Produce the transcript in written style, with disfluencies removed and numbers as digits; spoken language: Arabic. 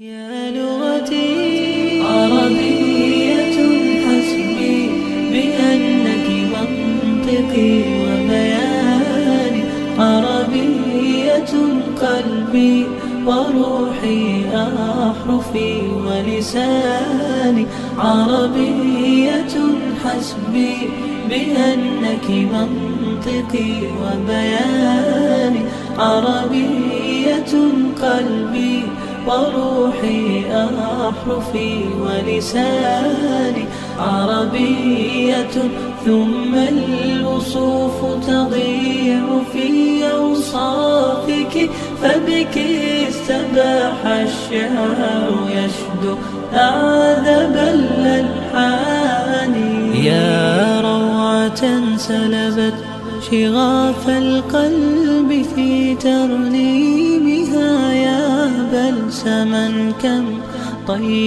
يا لغتي عربية حسبي بأنك منطقي وبياني، عربية قلبي وروحي أحرفي ولساني، عربية حسبي بأنك منطقي وبياني، عربية قلبي وروحي أحرفي ولساني، عربية ثم الوصوف تضيع في أوصافك، فبك استباح الشعر يشدو أعذب الألحان. يا روعة سلبت شغاف القلب في ترنيمها، يا بلسما كم طيب